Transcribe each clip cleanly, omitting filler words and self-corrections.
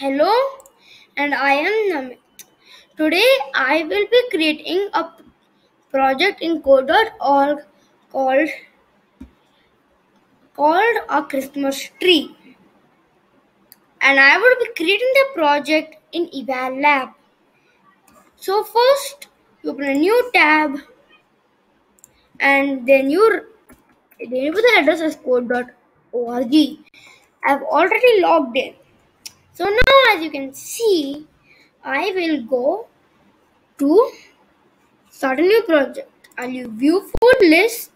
Hello, and I am Namit. Today I will be creating a project in code.org called a Christmas tree. And I will be creating the project in Eval Lab. So first you open a new tab and then you name the address as code.org. I've already logged in. So now, as you can see, I will go to start a new project. I'll view full list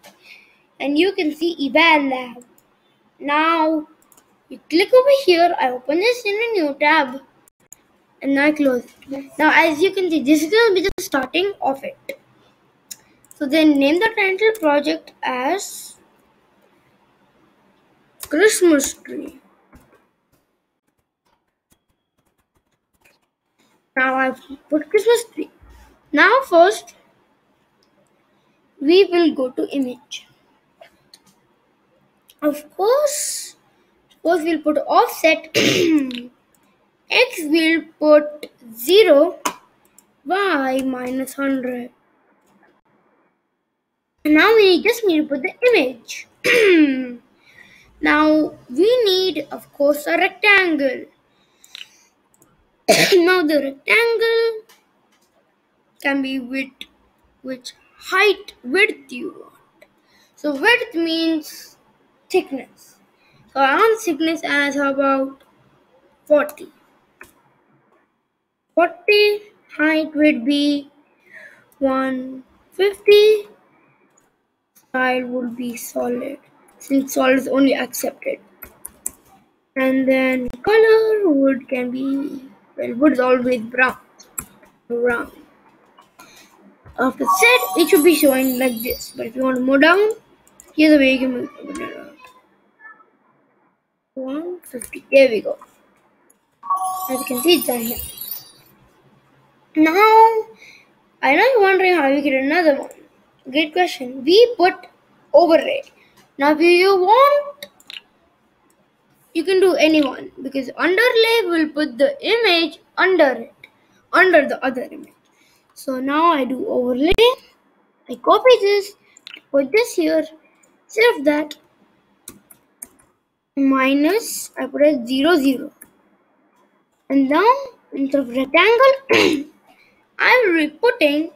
and you can see Eval Lab. Now you click over here, I open this in a new tab and now I close it. Now as you can see, this is going to be the starting of it. So then name the title project as Christmas tree. Now I've put Christmas tree. Now first we will go to image. Of course we'll put offset. X will put 0. Y -100. Now we just need to put the image. Now we need, of course, a rectangle. Now the rectangle can be width, which height width you want. So width means thickness. So I want thickness as about 40. 40, height would be 150. Style would be solid, since solid is only accepted. And then color wood can be, well, wood is always brown. After set, it should be showing like this. But if you want to move down, here's the way you can move it around. 150. There we go. As you can see, it's done here. Now, I know you're wondering how we get another one. Great question. We put overlay. Now, if you want, you can do any one, because underlay will put the image under it, under the other image. So now I do overlay. I copy this, put this here, save that. Minus, I put it 0, 0. And now instead of rectangle, I will be putting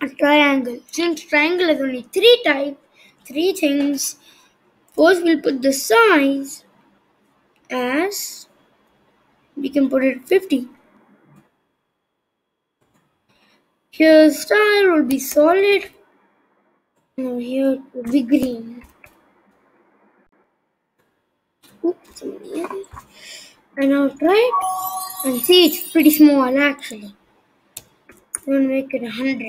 a triangle. Since triangle is only three things, first we'll put the size as, we can put it 50. Here style will be solid. Now here it will be green. Oops. And now try it and see, it's pretty small actually. I'm gonna make it 100.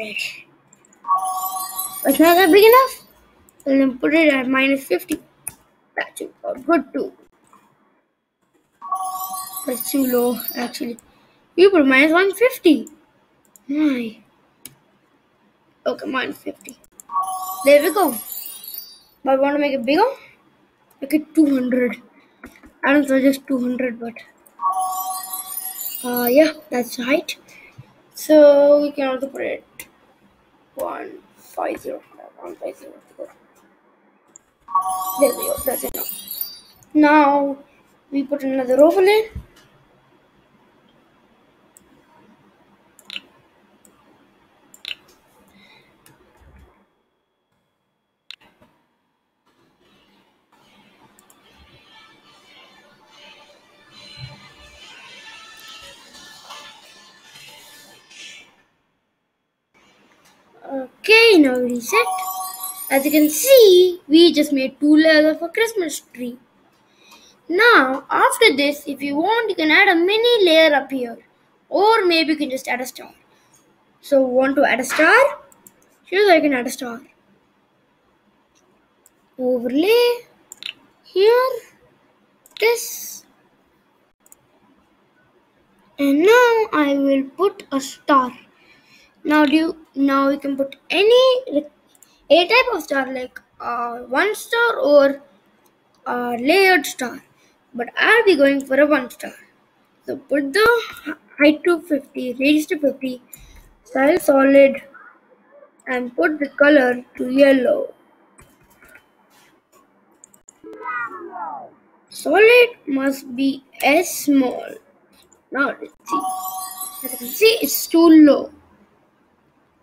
It's not that big enough. And then put it at -50. That should be good too. That's too low actually. You put -150. My. Okay, -50. There we go. But I want to make it bigger. Make it 200. I don't suggest 200, but yeah, that's the height. So we can also put it 150. There we go, that's enough. Now we put another overlay. Okay, now reset. As you can see, we just made two layers of a Christmas tree. Now, after this, if you want, you can add a mini layer up here. Or maybe you can just add a star. So, want to add a star? Here's how you can add a star. Overlay. Here. This. And now, I will put a star. Now you can put any type of star, like one star or a layered star. but I'll be going for a 1-star. So put the height to 50, radius to 50, size solid, and put the color to yellow. Solid must be as small. Now let's see. As you can see, it's too low.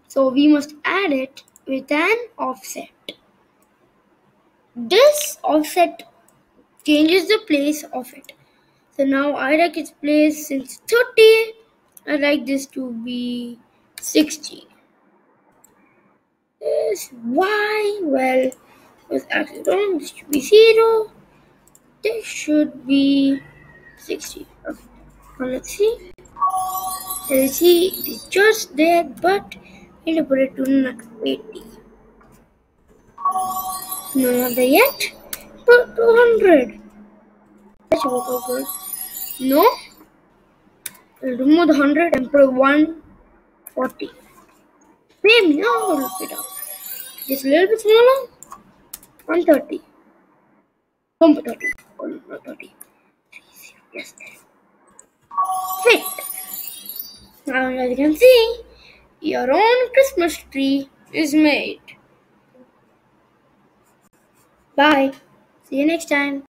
So we must add it with an offset. This offset changes the place of it. So now I like its place, since 30, I like this to be 60. This Y, well, was actually wrong. This should be 0. This should be 60. Okay. Now let's see. As you see, it's just there, but we need to put it to next 80. No other yet. Put 200. That's all good. No. Remove the 100 and put 140. Same. Now look it up. Just a little bit smaller. 130. Don't put 30. Oh, no, 30. Yes. Fit. Now as you can see, your own Christmas tree is made. Bye. See you next time.